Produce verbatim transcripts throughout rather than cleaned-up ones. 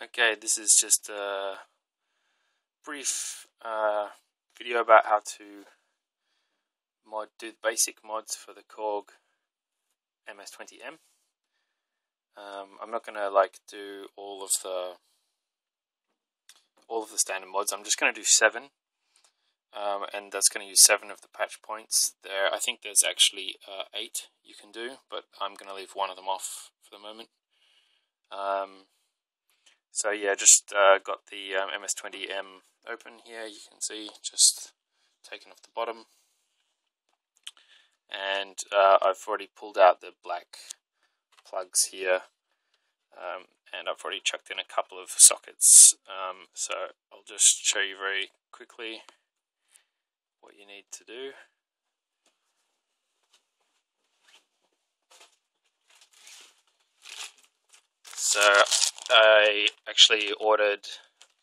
Okay, this is just a brief uh, video about how to mod, do the basic mods for the Korg M S twenty M. Um, I'm not going to like do all of the all of the standard mods. I'm just going to do seven, um, and that's going to use seven of the patch points. There, I think there's actually uh, eight you can do, but I'm going to leave one of them off for the moment. Um, So yeah, just uh, got the um, M S twenty M open here, you can see, just taken off the bottom. And uh, I've already pulled out the black plugs here, um, and I've already chucked in a couple of sockets. Um, so I'll just show you very quickly what you need to do. So I actually ordered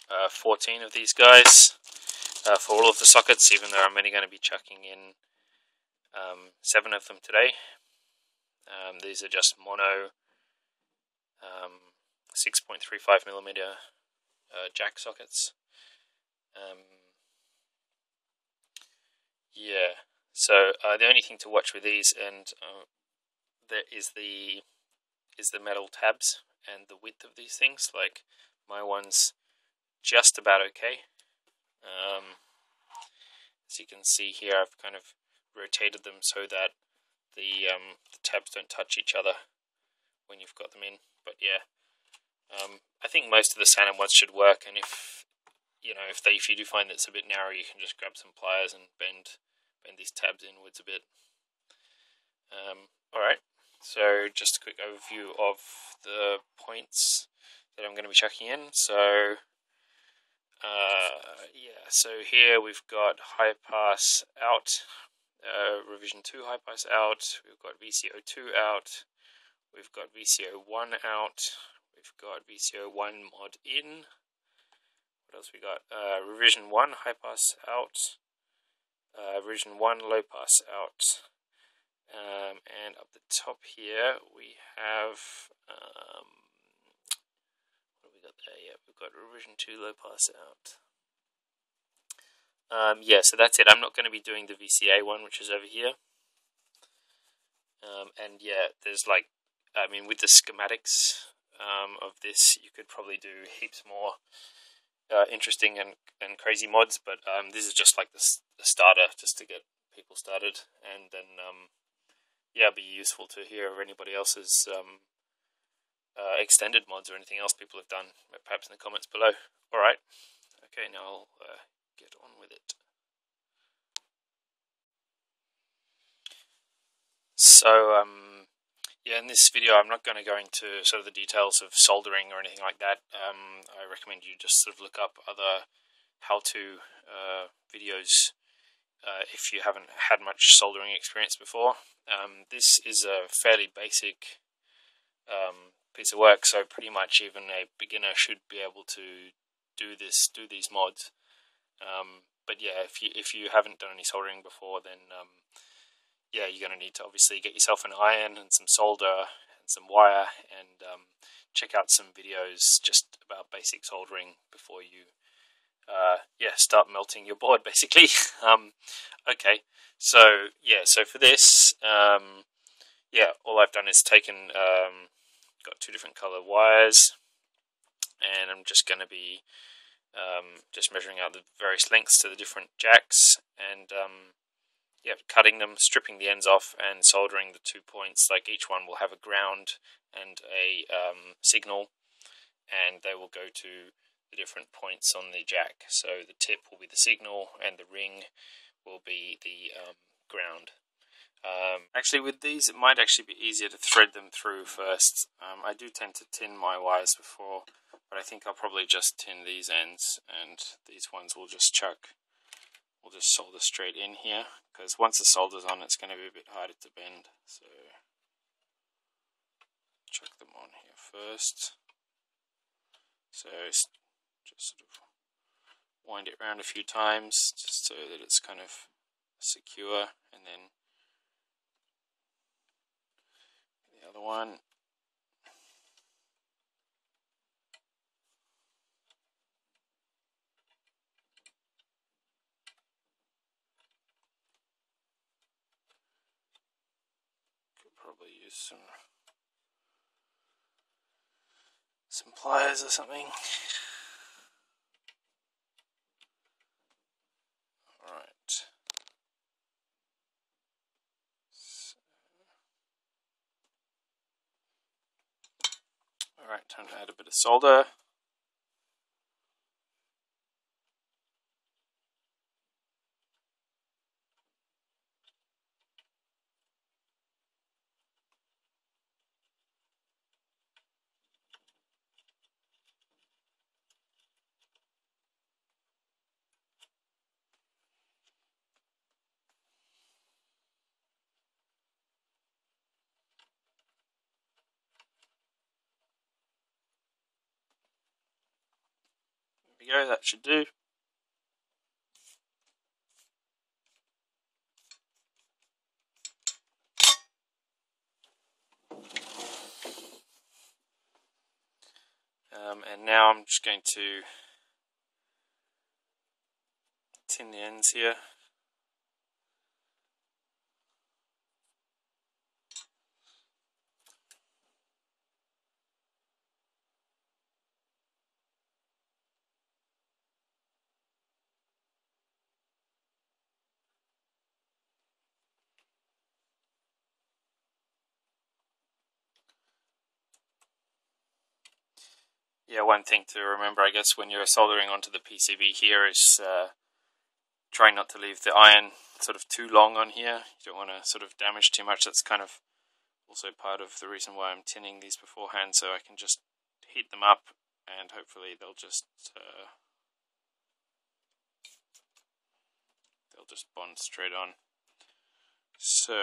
uh, fourteen of these guys uh, for all of the sockets, even though I'm only going to be chucking in um, seven of them today. Um, these are just mono um, six point three five millimeter uh, jack sockets. Um, yeah, so uh, the only thing to watch with these and uh, there is the is the metal tabs and the width of these things. Like my one's just about okay. Um, as you can see here, I've kind of rotated them so that the, um, the tabs don't touch each other when you've got them in. But yeah, um, I think most of the standard ones should work. And if you know if they if you do find that it's a bit narrow, you can just grab some pliers and bend bend these tabs inwards a bit. Um, all right. So just a quick overview of the points that I'm going to be chucking in. So uh, yeah, so here we've got high pass out, uh, revision two high pass out, we've got V C O two out, we've got V C O one out, we've got V C O one mod in, what else we got, uh, revision one high pass out, uh, revision one low pass out. Um, and up the top here we have, um, what have we got there? Yeah, we've got revision two low pass out. Um, yeah, so that's it. I'm not going to be doing the V C A one, which is over here. Um, and yeah, there's like, I mean, with the schematics um, of this, you could probably do heaps more uh, interesting and, and crazy mods, but um, this is just like the, the starter, just to get people started, and then um, yeah, it'd be useful to hear of anybody else's um, uh, extended mods or anything else people have done, perhaps in the comments below. Alright, okay, now I'll uh, get on with it. So, um, yeah, in this video I'm not going to go into sort of the details of soldering or anything like that. Um, I recommend you just sort of look up other how-to uh, videos Uh, if you haven't had much soldering experience before. Um, this is a fairly basic um, piece of work, so pretty much even a beginner should be able to do this, do these mods. Um, but yeah, if you if you haven't done any soldering before, then um, yeah, you're going to need to obviously get yourself an iron and some solder and some wire, and um, check out some videos just about basic soldering before you Uh, yeah, start melting your board, basically. um, okay, so, yeah, so for this, um, yeah, all I've done is taken, um, got two different color wires, and I'm just going to be um, just measuring out the various lengths to the different jacks, and, um, yeah, cutting them, stripping the ends off, and soldering the two points. Like, each one will have a ground and a um, signal, and they will go to the different points on the jack. So the tip will be the signal and the ring will be the um, ground. Um, actually with these it might actually be easier to thread them through first. Um, I do tend to tin my wires before, but I think I'll probably just tin these ends, and these ones will just chuck, we'll just solder straight in here, because once the solder's on it's going to be a bit harder to bend. So chuck them on here first. So just sort of wind it around a few times just so that it's kind of secure, and then the other one. probably use some some pliers or something. Alright, time to add a bit of solder. Go, that should do. Um, and now I'm just going to tin the ends here. Yeah, one thing to remember, I guess, when you're soldering onto the P C B here is uh, try not to leave the iron sort of too long on here. You don't want to sort of damage too much. That's kind of also part of the reason why I'm tinning these beforehand, so I can just heat them up and hopefully they'll just uh, they'll just bond straight on. So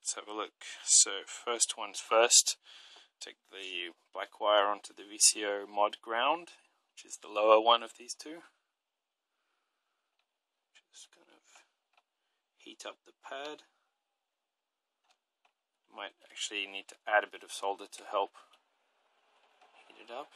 let's have a look. So first one's first. Take the black wire onto the V C O mod ground, which is the lower one of these two. Just kind of heat up the pad. Might actually need to add a bit of solder to help heat it up.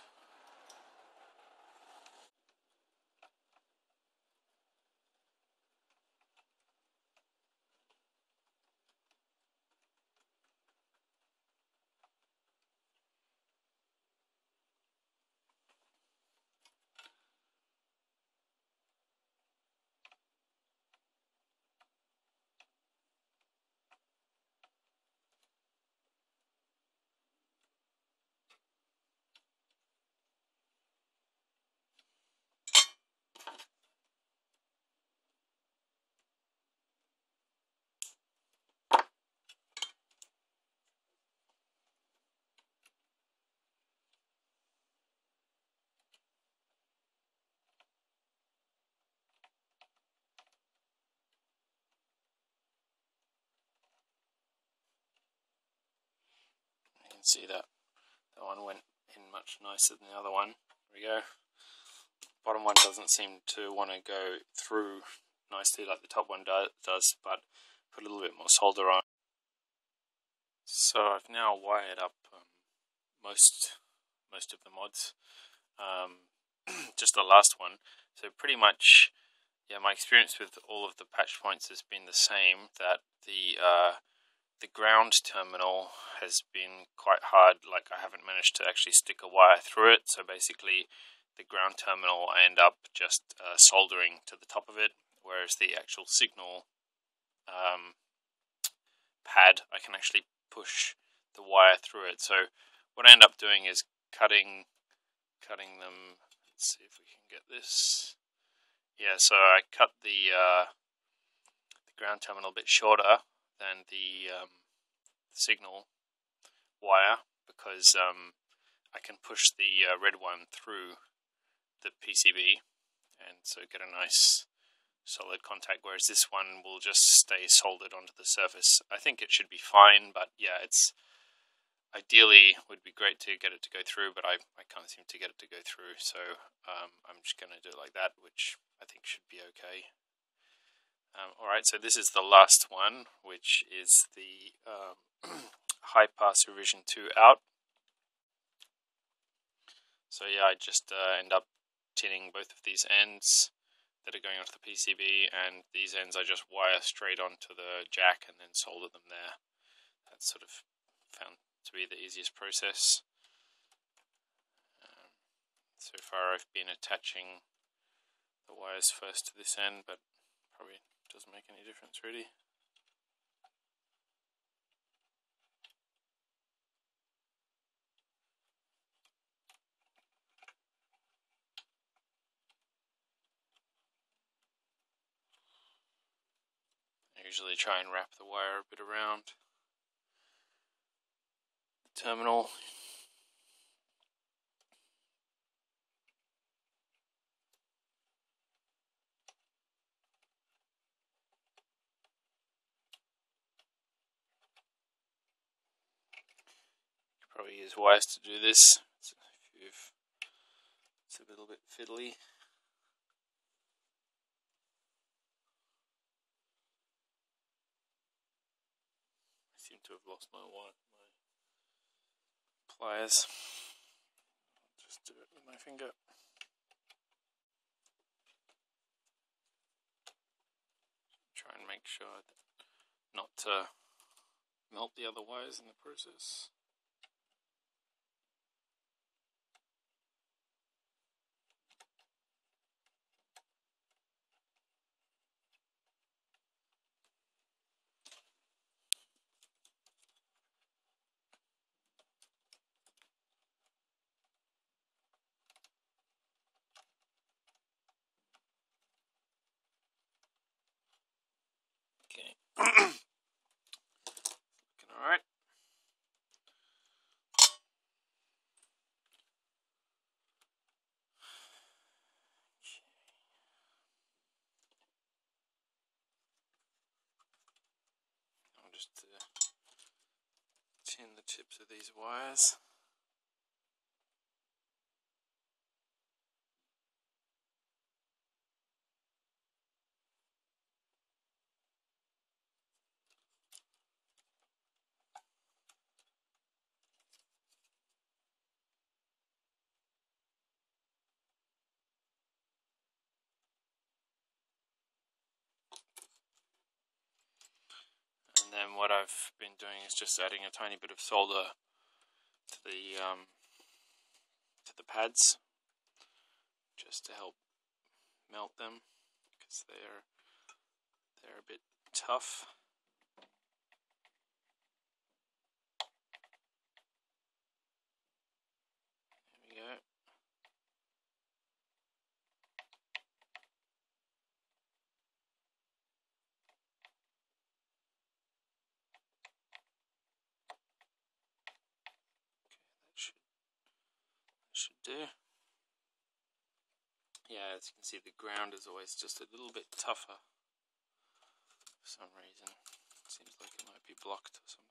See that that one went in much nicer than the other one. There we go. Bottom one doesn't seem to want to go through nicely like the top one does, but put a little bit more solder on. So I've now wired up um, most most of the mods, um, just the last one. So pretty much, yeah, my experience with all of the patch points has been the same, that the uh, the ground terminal has been quite hard. Like, I haven't managed to actually stick a wire through it, so basically the ground terminal I end up just uh, soldering to the top of it, whereas the actual signal um, pad, I can actually push the wire through it. So what I end up doing is cutting cutting them. Let's see if we can get this. Yeah, so I cut the, uh, the ground terminal a bit shorter than the um, signal wire, because um, I can push the uh, red one through the P C B and so get a nice solid contact, whereas this one will just stay soldered onto the surface. I think it should be fine, but yeah, it's ideally would be great to get it to go through, but I, I can't seem to get it to go through, so um, I'm just going to do it like that, which I think should be okay. Um, Alright, so this is the last one, which is the um, high pass revision two out. So yeah, I just uh, end up tinning both of these ends that are going onto the P C B, and these ends I just wire straight onto the jack and then solder them there. That's sort of found to be the easiest process. Um, so far I've been attaching the wires first to this end, but probably doesn't make any difference really. I usually try and wrap the wire a bit around the terminal. You probably use wires to do this if you've, it's a little bit fiddly. Seem to have lost my wire, my pliers. I'll just do it with my finger. Try and make sure that not to melt the other wires in the process. Just to tin the tips of these wires. And what I've been doing is just adding a tiny bit of solder to the um, to the pads, just to help melt them because they're they're a bit tough. There we go. Do. Yeah, as you can see, the ground is always just a little bit tougher for some reason. Seems like it might be blocked or something.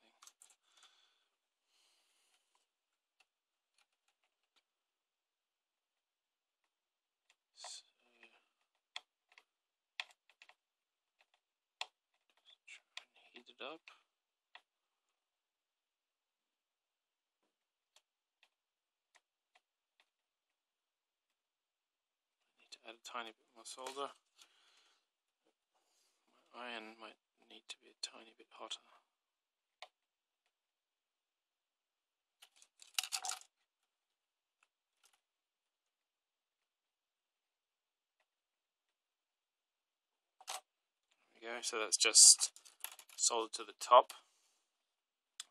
So, just try and heat it up. Add a tiny bit more solder. My iron might need to be a tiny bit hotter. There we go, so that's just soldered to the top,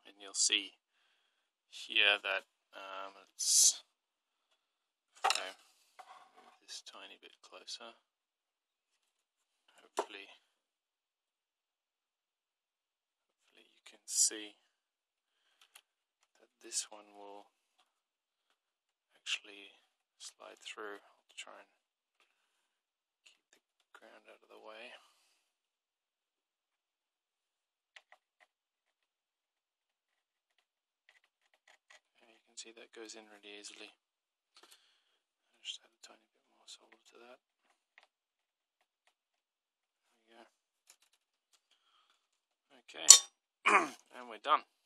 and you'll see here that um, it's okay. This tiny bit closer. Hopefully, hopefully you can see that this one will actually slide through. I'll try and keep the ground out of the way. And you can see that goes in really easily. I'll just add a tiny bit solder to that. There we go. Okay, and we're done.